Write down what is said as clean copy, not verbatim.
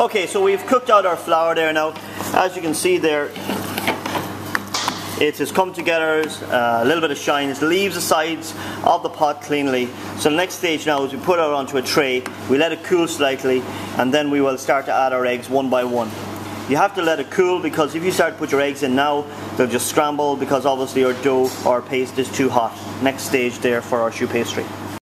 Okay, so we've cooked out our flour there now. As you can see there, it has come together, a little bit of shine. It leaves the sides of the pot cleanly. So the next stage now is we put it onto a tray, we let it cool slightly, and then we will start to add our eggs one by one. You have to let it cool, because if you start to put your eggs in now, they'll just scramble because obviously our dough or paste is too hot. Next stage there for our choux pastry.